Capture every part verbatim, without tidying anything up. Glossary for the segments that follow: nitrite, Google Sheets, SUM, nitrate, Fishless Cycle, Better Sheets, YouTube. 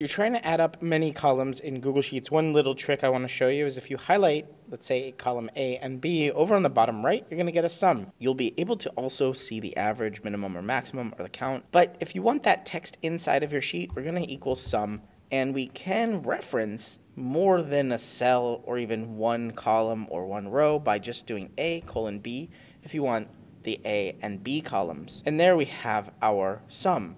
You're trying to add up many columns in Google Sheets. One little trick I want to show you is if you highlight, let's say, column A and B over on the bottom right, you're going to get a sum. You'll be able to also see the average, minimum, or maximum, or the count. But if you want that text inside of your sheet, we're going to equal sum, and we can reference more than a cell or even one column or one row by just doing A colon B if you want the A and B columns. And there we have our sum.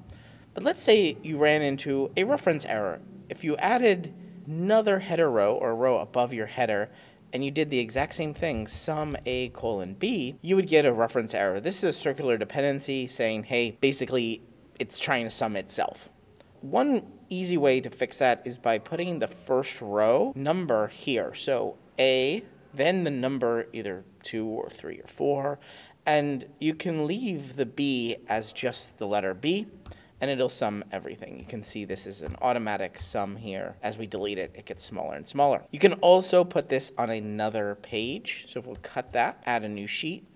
But let's say you ran into a reference error. If you added another header row or row above your header and you did the exact same thing, sum A colon B, you would get a reference error. This is a circular dependency saying, hey, basically it's trying to sum itself. One easy way to fix that is by putting the first row number here. So A, then the number either two or three or four, and you can leave the B as just the letter B, and it'll sum everything. You can see this is an automatic sum here. As we delete it, it gets smaller and smaller. You can also put this on another page. So if we'll cut that, add a new sheet,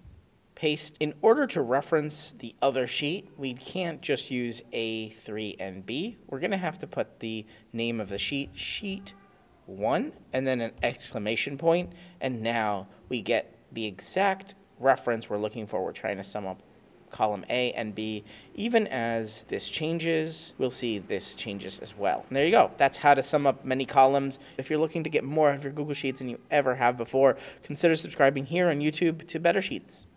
paste. In order to reference the other sheet, we can't just use A, three, and B. We're gonna have to put the name of the sheet, sheet one, and then an exclamation point, and now we get the exact reference we're looking for. We're trying to sum up column A and B. Even as this changes, we'll see this changes as well. And there you go. That's how to sum up many columns. If you're looking to get more out of your Google Sheets than you ever have before, consider subscribing here on YouTube to Better Sheets.